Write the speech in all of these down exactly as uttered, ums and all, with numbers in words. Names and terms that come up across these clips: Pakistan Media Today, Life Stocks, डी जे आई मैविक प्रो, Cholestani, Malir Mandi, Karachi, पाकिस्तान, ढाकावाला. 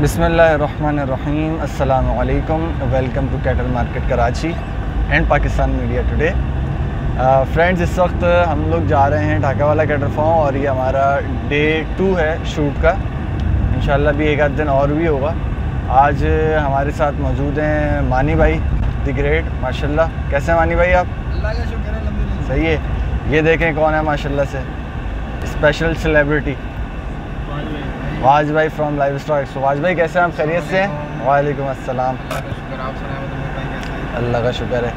बिस्मिल्लाहिर्रहमानिर्रहीम, अस्सलामु अलैकुम। Welcome to cattle market Karachi and पाकिस्तान media today. Friends, इस वक्त हम लोग जा रहे हैं ढाकावाला कैटल फार्म और ये हमारा डे टू है शूट का। इंशाल्लाह भी एक आध दिन और भी होगा। आज हमारे साथ मौजूद हैं मानी भाई द ग्रेट। माशाल्लाह, कैसे हैं मानी भाई आप? अल्लाह का शुक्र है, सही है। ये देखें कौन है माशाल्लाह से स्पेशल सेलिब्रिटी, वाज भाई फ्रॉम लाइफ स्टॉक्स। वाज भाई कैसे हैं आप? खैरियत से? वालेकुम अस्सलाम। अल्लाह का शुक्र है।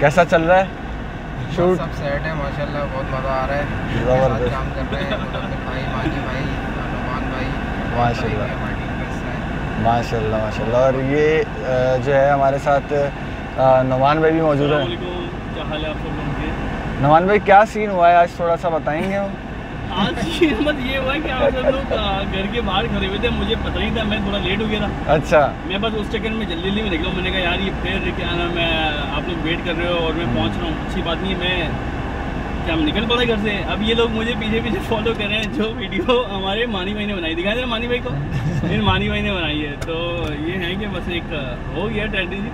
कैसा चल रहा है शूट? सब सेट है माशाल्लाह, बहुत मज़ा आ रहा है, ज़बरदस्त काम कर रहे हैं भाई, मानी भाई, अनुमान भाई, माशाल्लाह माशाल्लाह माशाल्लाह। और ये जो है हमारे साथ नुमान भाई भी मौजूद हैं। नुमान भाई, क्या सीन हुआ है आज, थोड़ा सा बताएँगे हम? आज ये हुआ कि हम लोग घर के बाहर खड़े हुए थे, मुझे पता नहीं था, मैं थोड़ा लेट हो गया था। अच्छा, मैं बस उस चक्कर में जल्दी जल्दी में निकला। मैंने कहा यार ये फेयर लेके आना, मैं आप लोग वेट कर रहे हो और मैं पहुंच रहा हूँ, अच्छी बात नहीं है। मैं क्या हम निकल पड़ा घर से। अब ये लोग मुझे पीछे पीछे फॉलो कर रहे हैं। जो वीडियो हमारे मानी भाई ने बनाई, दिखाई दे मानी भाई को, फिर मानी भाई ने बनाई है। तो ये है कि बस एक हो गया ट्रेजेडी।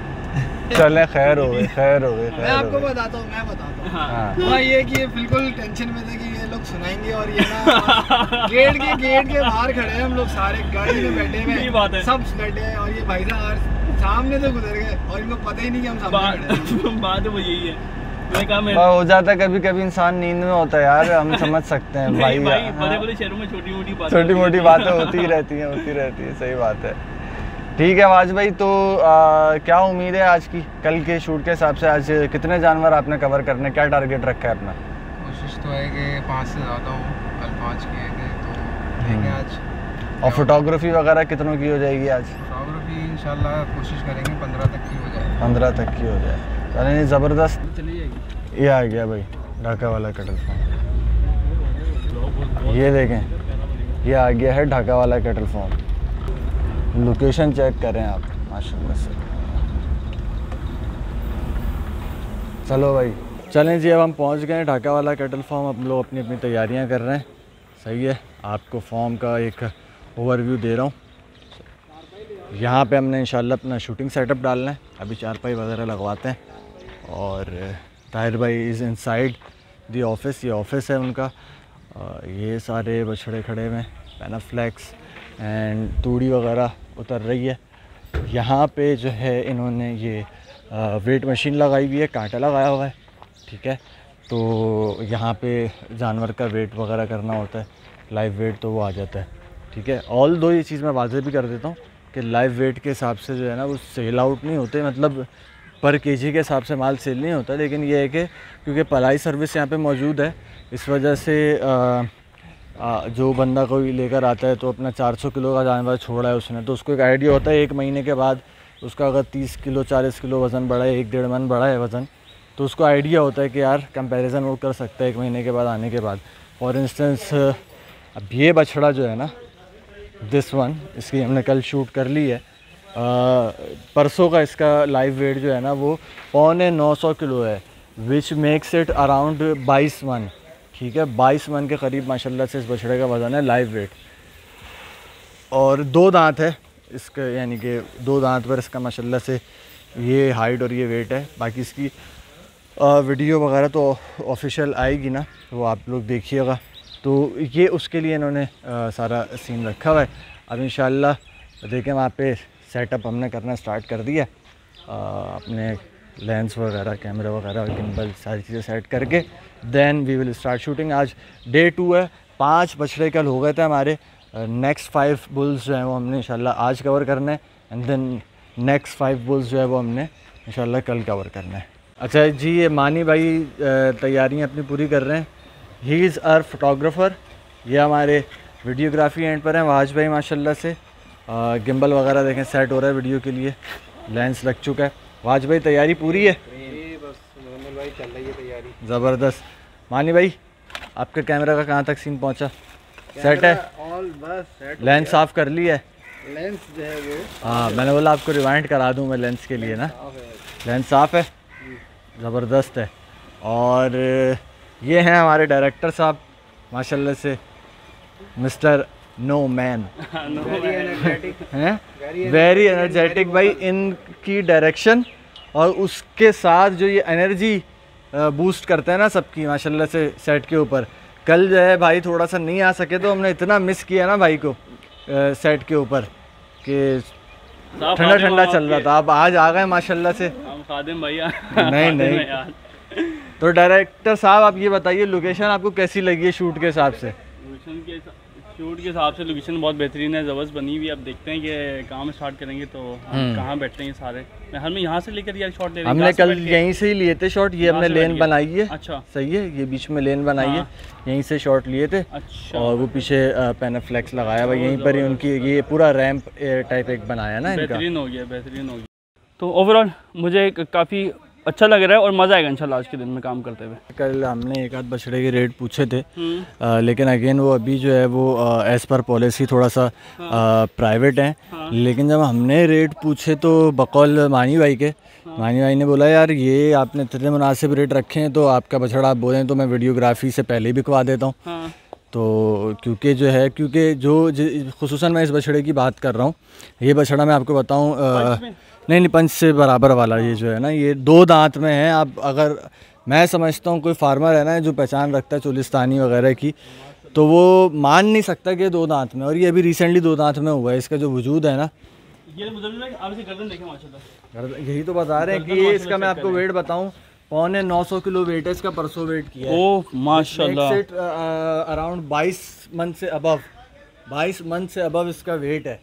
चले, खैर हो गए, खैर हो गए। मैं आपको बताता हूँ, मैं बताता हूँ। हाँ, हाँ। ये कि बिल्कुल टेंशन में थे कि ये लोग सुनाएंगे और ये ना गेट के गेट के बाहर खड़े हैं हम लोग, सारे गाड़ी में बैठे हुए हैं, सब बैठे हैं और ये भाई साहब सामने से गुजर गए और इनको पता ही नहीं कि हम सामने। बात वो यही है, हो जाता कभी कभी, इंसान नींद में होता है यार, हम समझ सकते हैं भाई। बड़े-बड़े शहरों में छोटी मोटी बातें छोटी मोटी बातें होती ही रहती है, होती रहती है। सही बात है, ठीक है। वाज भाई, तो आ, क्या उम्मीद है आज की, कल के शूट के हिसाब से? आज कितने जानवर आपने कवर करने, क्या टारगेट रखा है अपना? कोशिश तो है कि पाँच से ज़्यादा हो, कल पाँच किए थे तो लेंगे आज। और फोटोग्राफी वगैरह कितनों की हो जाएगी आज? फोटोग्राफी इंशाल्लाह कोशिश करेंगे पंद्रह तक की हो जाए। पंद्रह तक की हो जाए, यानी ज़बरदस्त चली जाएगी। ये आ गया भाई ढाकावाला कैटल फार्म, ये देखें, ये आ गया है ढाकावाला cattle farm. Location check करें आप, माशाल्लाह से। चलो भाई, चलें जी, अब हम पहुंच गए हैं ढाकावाला कैटल फार्म। हम लोग अपनी अपनी तैयारियां कर रहे हैं। सही है, आपको फार्म का एक ओवरव्यू दे रहा हूं। यहां पे हमने इंशाल्लाह अपना शूटिंग सेटअप डालना है। अभी चारपाई वगैरह लगवाते हैं। और ताहिर भाई इज़ इनसाइड द ऑफिस, ये ऑफिस है उनका। ये सारे बछड़े खड़े हुए हैं, पैनाफ्लेक्स एंड तूड़ी वगैरह उतर रही है। यहाँ पे जो है इन्होंने ये वेट मशीन लगाई हुई है, कांटा लगाया हुआ है, ठीक है। तो यहाँ पे जानवर का वेट वगैरह करना होता है, लाइव वेट, तो वो आ जाता है, ठीक है। ऑल दो ये चीज़ मैं वाज़े भी कर देता हूँ कि लाइव वेट के हिसाब से जो है ना वो सेल आउट नहीं होते, मतलब पर केजी के हिसाब से माल सेल नहीं होता। लेकिन ये है कि क्योंकि पलाई सर्विस यहाँ पर मौजूद है, इस वजह से आ, आ, जो बंदा कोई लेकर आता है तो अपना चार सौ किलो का जानवर छोड़ा है उसने, तो उसको एक आइडिया होता है एक महीने के बाद उसका अगर तीस किलो चालीस किलो वज़न बढ़ा है, एक डेढ़ मन बढ़ा है वज़न, तो उसको आइडिया होता है कि यार कंपैरिजन वो कर सकता है एक महीने के बाद आने के बाद। फॉर इंस्टेंस अब ये बछड़ा जो है ना, दिस वन, इसकी हमने कल शूट कर ली है। परसों का इसका लाइव वेट जो है ना वो पौने नौ सौ किलो है, विच मेक्स इट अराउंड बाईस मन, ठीक है। बाईस मन के करीब माशाल्लाह से इस बछड़े का वज़न है लाइव वेट। और दो दांत है इसके, यानी कि दो दांत पर इसका माशाल्लाह से ये हाइट और ये वेट है। बाकी इसकी वीडियो वगैरह तो ऑफिशियल आएगी ना, वो आप लोग देखिएगा। तो ये उसके लिए इन्होंने सारा सीन रखा हुआ है। अब इंशाल्लाह देखें, वहाँ पे सेटअप हमने करना स्टार्ट कर दिया, अपने लेंस वगैरह, कैमरा वगैरह, गिम्बल, सारी चीज़ें सेट करके then we will start shooting. आज डे टू है, पांच बछड़े कल हो गए थे हमारे। नेक्स्ट फाइव बुल्स जो हैं वो हमने इंशाल्लाह आज कवर करना है and then next five bulls जो है वो हमने इंशाल्लाह कल कवर करना है। अच्छा जी, ये मानी भाई तैयारियाँ अपनी पूरी कर रहे हैं। He is our photographer. ये हमारे वीडियोग्राफी एंड पर हैं वाज भाई माशाल्लाह से। गिम्बल वगैरह देखें सेट हो रहा है वीडियो के लिए, लेंस लग चुका है। वाज भाई तैयारी पूरी है? बस मोहम्मद भाई चल रही है तैयारी, ज़बरदस्त। मानी भाई, आपके कैमरा का कहाँ तक सीन पहुँचा? सेट है ऑल, बस सेट, लेंस साफ़ कर ली है, लेंस जो है वो, हाँ मैंने बोला आपको रिवाइंड करा दूँ मैं लेंस के लिए ना। लेंस साफ़ है, ज़बरदस्त है। और ये हैं हमारे डायरेक्टर साहब माशाल्लाह से, मिस्टर नो मैन, हैं वेरी एनर्जेटिक भाई, इनकी डायरेक्शन और उसके साथ जो ये एनर्जी बूस्ट करते हैं ना सबकी माशाल्लाह से सेट के ऊपर। कल जो है भाई थोड़ा सा नहीं आ सके तो हमने इतना मिस किया ना भाई को सेट के ऊपर कि ठंडा ठंडा चल रहा था, अब आज आ गए माशाल्लाह से खादिम भैया। नहीं नहीं, तो डायरेक्टर साहब आप ये बताइए लोकेशन आपको कैसी लगी है शूट के हिसाब से? शूट के हिसाब से लोकेशन बहुत बेहतरीन है, जबरदस्त बनी हुई है। अब देखते हैं कि काम स्टार्ट करेंगे तो कहाँ बैठते हैं सारे, हमने यहाँ से लेकर यार शॉट ले रहे हैं। हमने कल यहीं से ही लिए थे शॉट, ये हमने लेन बनाई है। अच्छा सही है, ये बीच में लेन बनाई है, यहीं से शॉट लिए थे। अच्छा, और वो पीछे पैनाफ्लेक्स लगाया भाई यहीं पर ही, उनकी ये पूरा रैंप टाइप एक बनाया ना, बेहतरीन हो गया, बेहतरीन हो गया। तो ओवरऑल मुझे काफ़ी अच्छा लग रहा है और मज़ा आएगा इंशाल्लाह आज के दिन में काम करते हुए। कल हमने एक आध बछड़े के रेट पूछे थे आ, लेकिन अगेन वो अभी जो है वो एज़ पर पॉलिसी थोड़ा सा हाँ। प्राइवेट हैं हाँ। लेकिन जब हमने रेट पूछे तो बकौल मानी भाई के हाँ। मानी भाई ने बोला यार ये आपने इतने मुनासिब रेट रखे हैं तो आपका बछड़ा आप बोलें तो मैं वीडियोग्राफी से पहले बिकवा देता हूँ हाँ। तो क्योंकि जो है क्योंकि जो खुसूसन मैं इस बछड़े की बात कर रहा हूँ, ये बछड़ा मैं आपको बताऊँ नहीं नहीं पंच से बराबर वाला ये जो है ना, ये दो दांत में है। आप अगर मैं समझता हूँ कोई फार्मर है ना जो पहचान रखता है चोलिस्तानी वगैरह की तो वो मान नहीं सकता कि दो दांत में, और ये अभी रिसेंटली दो दांत में हुआ है। इसका जो वजूद है ना ये आप इसे गर्दन देखें माशाल्लाह, यही तो बता रहे हैं कि ये इसका मैं आपको वेट बताऊँ पौने नौ सौ किलो वेट है इसका, परसों वेट किया है। ओह माशाल्लाह, अराउंड बाईस मंथ से अबव बाईस मंथ से अबव इसका वेट है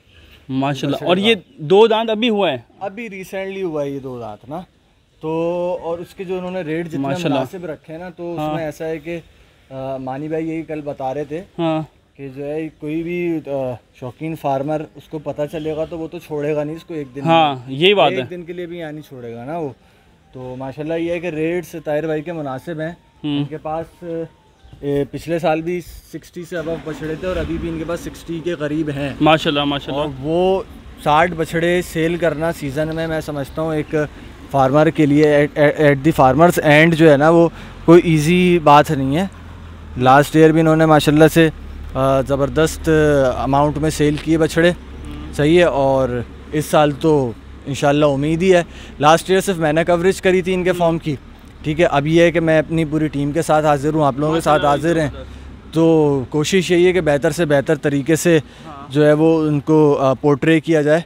माशाल्लाह। और ये दो दांत अभी हुआ है, अभी रिसेंटली हुआ है ये दो दांत ना, तो और उसके जो उन्होंने रेट जितने मुनासिब रखे हैं ना तो हाँ। उसमें ऐसा है कि आ, मानी भाई यही कल बता रहे थे हाँ। कि जो है कोई भी शौकीन फार्मर उसको पता चलेगा तो वो तो छोड़ेगा नहीं इसको एक दिन, हाँ यही बात है, एक दिन के लिए भी यहाँ नहीं छोड़ेगा ना वो। तो माशाल्लाह ये है कि रेट्स ताहिर भाई के मुनासिब हैं, इनके पास ए, पिछले साल भी सिक्सटी से अब बछड़े थे और अभी भी इनके पास सिक्सटी के करीब हैं माशाल्लाह माशाल्लाह। और वो साठ बछड़े सेल करना सीज़न में मैं समझता हूँ एक फार्मर के लिए at, at, at the farmers and जो है ना वो कोई ईजी बात नहीं है। लास्ट ईयर भी इन्होंने माशाल्लाह से ज़बरदस्त अमाउंट में सेल किए बछड़े, सही है, और इस साल तो इंशाल्लाह उम्मीद ही है। लास्ट ईयर सिर्फ मैंने कवरेज करी थी इनके फॉर्म की, ठीक है, अब ये है कि मैं अपनी पूरी टीम के साथ हाजिर हूँ, आप लोगों के साथ हाजिर हैं, तो कोशिश यही है कि बेहतर से बेहतर तरीके से जो है वो उनको पोर्ट्रे किया जाए,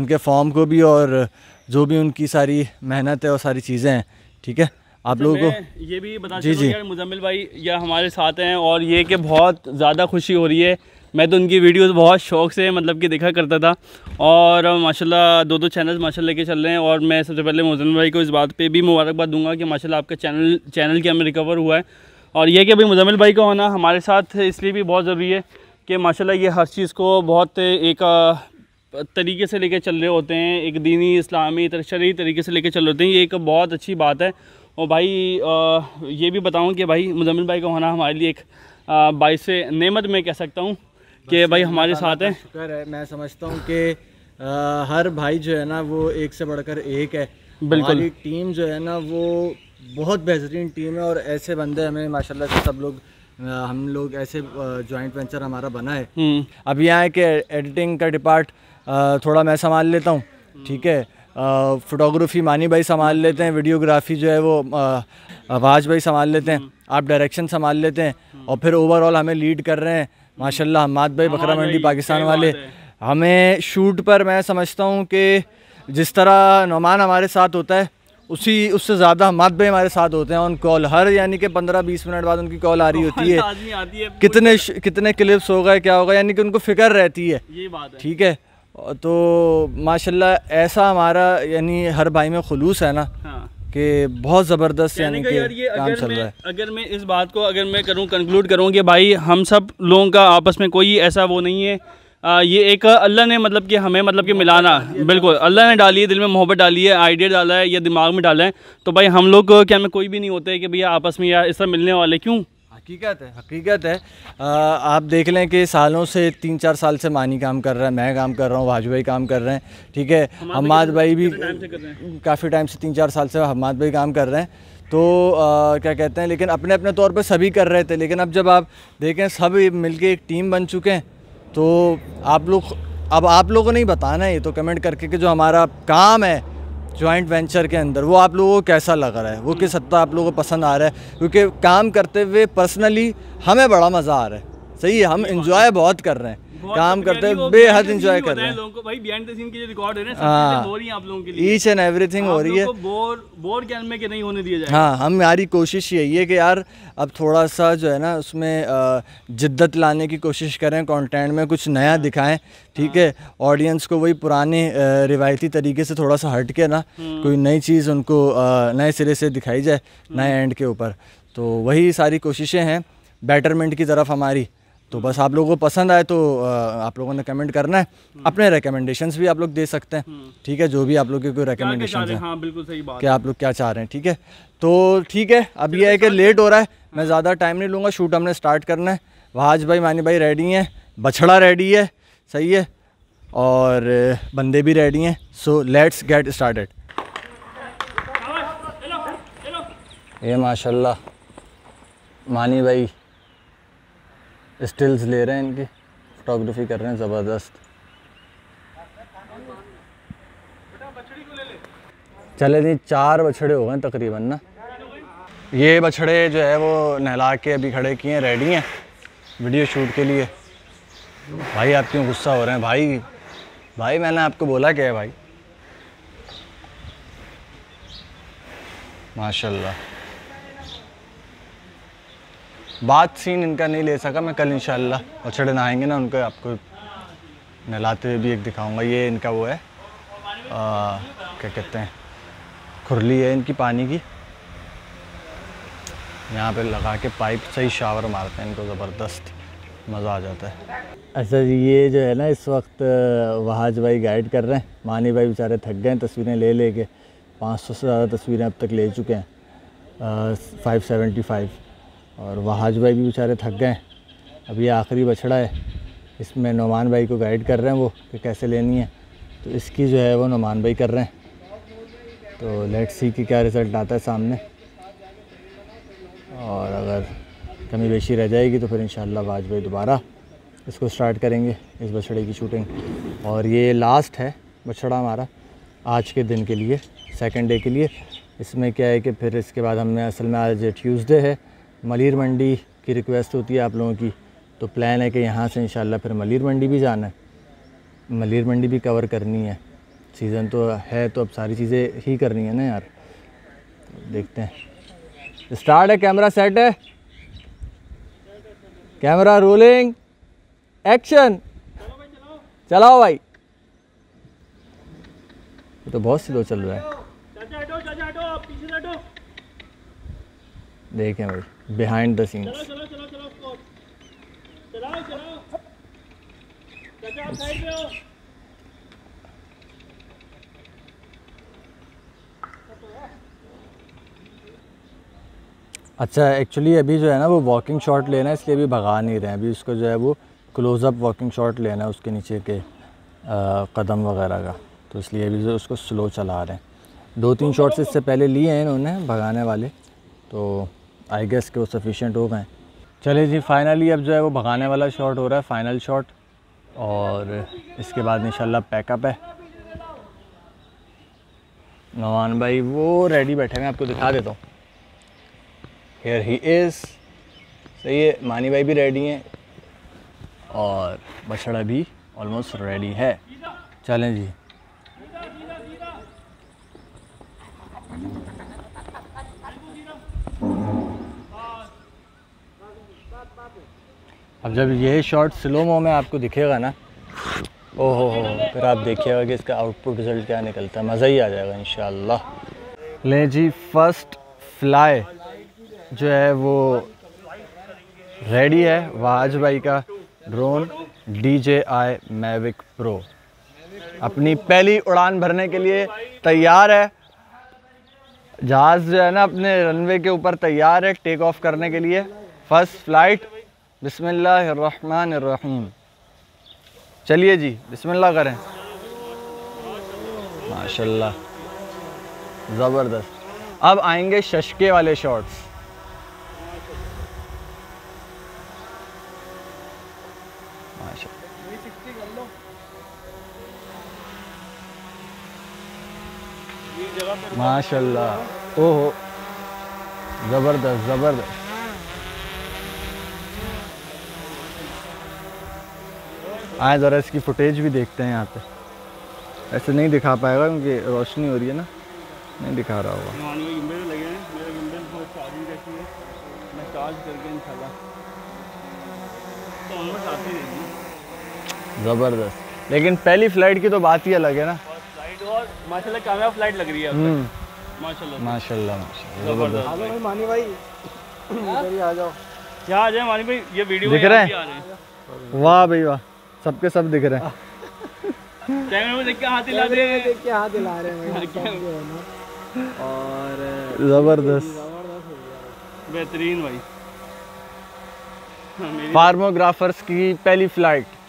उनके फॉर्म को भी और जो भी उनकी सारी मेहनत है और सारी चीज़ें हैं, ठीक है। आप लोगों को ये भी बता जी जी मुजम्मिल भाई या हमारे साथ हैं और ये कि बहुत ज़्यादा खुशी हो रही है। मैं तो उनकी वीडियोस बहुत शौक से मतलब कि देखा करता था और माशाल्लाह दो दो चैनल माशाल्लाह लेके चल रहे हैं, और मैं सबसे पहले मुजम्मिल भाई को इस बात पे भी मुबारकबाद दूंगा कि माशाल्लाह आपका चैनल चैनल क्या में रिकवर हुआ है। और यह कि भाई मुजम्मिल भाई का होना हमारे साथ इसलिए भी बहुत ज़रूरी है कि माशाल्लाह ये हर चीज़ को बहुत एक तरीके से लेके चल रहे होते हैं, एक दीनी इस्लामी शरई तरीके से लेके चल रहे होते हैं, ये एक बहुत अच्छी बात है। और भाई ये भी बताऊँ कि भाई मुजम्मिल भाई का होना हमारे लिए एक बाईस नेमत में कह सकता हूँ कि भाई हमारे साथ है, शुक्र है। मैं समझता हूँ कि हर भाई जो है ना वो एक से बढ़कर एक है, बिल्कुल टीम जो है ना वो बहुत बेहतरीन टीम है और ऐसे बंदे हमें माशाल्लाह से सब लोग हम लोग ऐसे जॉइंट वेंचर हमारा बना है। अब यहाँ है कि एडिटिंग का डिपार्ट थोड़ा मैं संभाल लेता हूँ, ठीक है, फ़ोटोग्राफी मानी भाई संभाल लेते हैं, वीडियोग्राफी जो है वो आवाज़ भाई संभाल लेते हैं, आप डायरेक्शन संभाल लेते हैं, और फिर ओवरऑल हमें लीड कर रहे हैं माशाल्लाह हमाद भाई बकरा मंडी पाकिस्तान वाले। हमें शूट पर मैं समझता हूँ कि जिस तरह नौमान हमारे साथ होता है उसी उससे ज़्यादा हमाद भाई हमारे साथ होते हैं ऑन कॉल, हर यानी कि पंद्रह बीस मिनट बाद उनकी कॉल आ रही होती है, आती है कितने कितने क्लिप्स होगा क्या होगा, यानी कि उनको फिक्र रहती है, ये बात है, ठीक है। तो माशाल्लाह ऐसा हमारा यानी हर भाई में खुलूस है ना कि बहुत ज़बरदस्त यानी कि काम चल रहा है। अगर मैं इस बात को अगर मैं करूं कंक्लूड करूं कि भाई हम सब लोगों का आपस में कोई ऐसा वो नहीं है, आ, ये एक अल्लाह ने मतलब कि हमें मतलब कि मिलाना, बिल्कुल अल्लाह ने डाली है, दिल में मोहब्बत डाली है, आइडिया डाला है या दिमाग में डाला है, तो भाई हम लोग क्या में कोई भी नहीं होते कि भैया आपस में यार इस तरह मिलने वाले, क्यों हकीकत है, हकीकत है। आ, आप देख लें कि सालों से तीन चार साल से मानी काम कर रहा है, मैं काम कर रहा हूँ, वाजू भाई काम कर रहे हैं, ठीक है, हमाद भाई भी काफ़ी टाइम से तीन चार साल से हमाद भाई काम कर रहे हैं, तो आ, क्या कहते हैं, लेकिन अपने अपने तौर पे सभी कर रहे थे, लेकिन अब जब आप देखें सब मिलके एक टीम बन चुके हैं तो आप लोग अब आप लोगों ने ही बताना है ये तो कमेंट करके कि जो हमारा काम है जॉइंट वेंचर के अंदर वो आप लोगों को कैसा लग रहा है, वो किस हद तक आप लोगों को पसंद आ रहा है, क्योंकि काम करते हुए पर्सनली हमें बड़ा मज़ा आ रहा है। सही है, हम इंजॉय बहुत कर रहे हैं, काम करते हैं, बेहद इंजॉय कर रहे हैं लोगों को। भाई बिहाइंड द सीन की जो रिकॉर्ड हो रहे हैं हो रही है आप लोगों के लिए, ईच एंड एवरीथिंग हो रही है, बोर बोर के में के नहीं होने दिया जाए। हाँ, हमारी कोशिश यही है कि यार अब थोड़ा सा जो है ना उसमें जिद्दत लाने की कोशिश करें, कंटेंट में कुछ नया दिखाएं, ठीक है, ऑडियंस को वही पुराने रिवायती तरीके से थोड़ा सा हट के ना कोई नई चीज़ उनको नए सिरे से दिखाई जाए, नए एंड के ऊपर। तो वही सारी कोशिशें हैं बेटरमेंट की तरफ हमारी। तो बस आप लोगों को पसंद आए तो आप लोगों ने कमेंट करना है, अपने रिकमेंडेशंस भी आप लोग दे सकते हैं, ठीक है, जो भी आप लोग के कोई रिकमेंडेशन है। हाँ, बिल्कुल सही बात है कि आप लोग क्या चाह रहे हैं, ठीक है। तो ठीक है, अब यह है कि लेट हो रहा है, मैं ज़्यादा टाइम नहीं लूँगा, शूट हमने स्टार्ट करना है। वहाज भाई, मानी भाई रेडी हैं, बछड़ा रेडी है, सही है, और बंदे भी रेडी हैं। So let's get started. ये माशाल्लाह मानी भाई स्टिल्स ले रहे हैं, इनकी फोटोग्राफी कर रहे हैं, ज़बरदस्त। चले जी, चार बछड़े हो गए तकरीबन ना। ये बछड़े जो है वो नहला के अभी खड़े किए हैं, रेडी हैं वीडियो शूट के लिए। भाई आप क्यों गुस्सा हो रहे हैं भाई? भाई मैंने आपको बोला क्या है भाई? माशाल्लाह, बात सीन इनका नहीं ले सका मैं कल, इंशाल्लाह बछड़े नहाएंगे ना उनको आपको नहलाते हुए भी एक दिखाऊंगा। ये इनका वो है आ, क्या कहते हैं, खुरली है इनकी पानी की, यहाँ पे लगा के पाइप से ही शावर मारते हैं इनको, ज़बरदस्त मज़ा आ जाता है। अच्छा जी, ये जो है ना इस वक्त वहाज भाई गाइड कर रहे हैं, मानी भाई बेचारे थक गए हैं तस्वीरें ले ले के, पाँच सौ से ज़्यादा तस्वीरें अब तक ले चुके हैं, फाइव सेवेंटी फाइव, और वहाज भाई भी बेचारे थक गए हैं। अब ये आखिरी बछड़ा है, इसमें नुमान भाई को गाइड कर रहे हैं वो कि कैसे लेनी है, तो इसकी जो है वो नुमान भाई कर रहे हैं। तो लेट्स सी कि क्या रिज़ल्ट आता है सामने, और अगर कमी बेशी रह जाएगी तो फिर इंशाल्लाह वहाज भाई दोबारा इसको स्टार्ट करेंगे, इस बछड़े की शूटिंग। और ये लास्ट है बछड़ा हमारा आज के दिन के लिए, सेकेंड डे के लिए। इसमें क्या है कि फिर इसके बाद हमने असल में आज ट्यूज़डे है, मलीर मंडी की रिक्वेस्ट होती है आप लोगों की, तो प्लान है कि यहाँ से इंशाल्लाह फिर मलीर मंडी भी जाना है, मलीर मंडी भी कवर करनी है। सीज़न तो है तो अब सारी चीज़ें ही करनी है ना यार, तो देखते हैं। स्टार्ट है, कैमरा सेट है, कैमरा रोलिंग, एक्शन। चलाओ भाई, ये तो बहुत स्लो चल रहा है। देखें भाई बिहाइंड द सीन्स, अच्छा। एक्चुअली अभी जो है ना वो वॉकिंग शॉट लेना है, इसलिए अभी भगा नहीं रहे हैं, अभी उसको जो है वो क्लोज़अप वॉकिंग शॉट लेना है उसके नीचे के आ, कदम वगैरह का, तो इसलिए अभी जो उसको स्लो चला रहे हैं। दो तीन शॉट्स इससे पहले लिए हैं इन्होंने भगाने वाले, तो आई गेस के वो सफिशेंट हो गए। चले जी, फाइनली अब जो है वो भगाने वाला शॉट हो रहा है, फाइनल शॉट, और इसके बाद इंशाल्लाह पैकअप है। नवान भाई वो रेडी बैठे हैं, आपको दिखा देता हूँ, हियर ही इज़, सही है। मानी भाई भी रेडी हैं और बछड़ा भी ऑलमोस्ट रेडी है। चलें जी, अब जब यह शॉट स्लो मो में आपको दिखेगा ना, ओहो हो, फिर आप देखिएगा कि इसका आउटपुट रिज़ल्ट क्या निकलता है, मज़ा ही आ जाएगा इंशाल्लाह। ले जी, फर्स्ट फ्लाई जो है वो रेडी है, वहाज भाई का drone डी जे आई मैविक प्रो अपनी पहली उड़ान भरने के लिए तैयार है। जहाज़ जो है ना अपने रनवे के ऊपर तैयार है टेक ऑफ करने के लिए। फर्स्ट फ्लाइट, बिस्मिल्लाहिर्रहमानिर्रहीम। चलिए जी, बिस्मिल्लाह करें। माशाल्लाह ज़बरदस्त। अब आएंगे शशके वाले शॉट्स। माशाल्लाह माशाल्लाह। ओहो ज़बरदस्त ज़बरदस्त। आए ज़रा इसकी फुटेज भी देखते हैं। यहाँ पे ऐसे नहीं दिखा पाएगा क्योंकि रोशनी हो रही है ना, नहीं दिखा रहा होगा। ज़बरदस्त, लेकिन पहली फ्लाइट की तो बात ही अलग है ना। माशाल्लाह कामयाब फ्लाइट लग रही है माशाल्लाह माशाल्लाह माशाल्लाह। मानी भाई इधर ही आ जाओ, क्या आ जाए मानी भाई, ये वीडियो दिख रहा है। वाह भाई वाह, सबके सब दिख रहे हैं। कैमरे में देख के हाथ हिला रहे हैं, देख के हाथ हिला रहे हैं। और जबरदस्त बेहतरीन भाई, फार्मोग्राफर्स की पहली फ्लाइट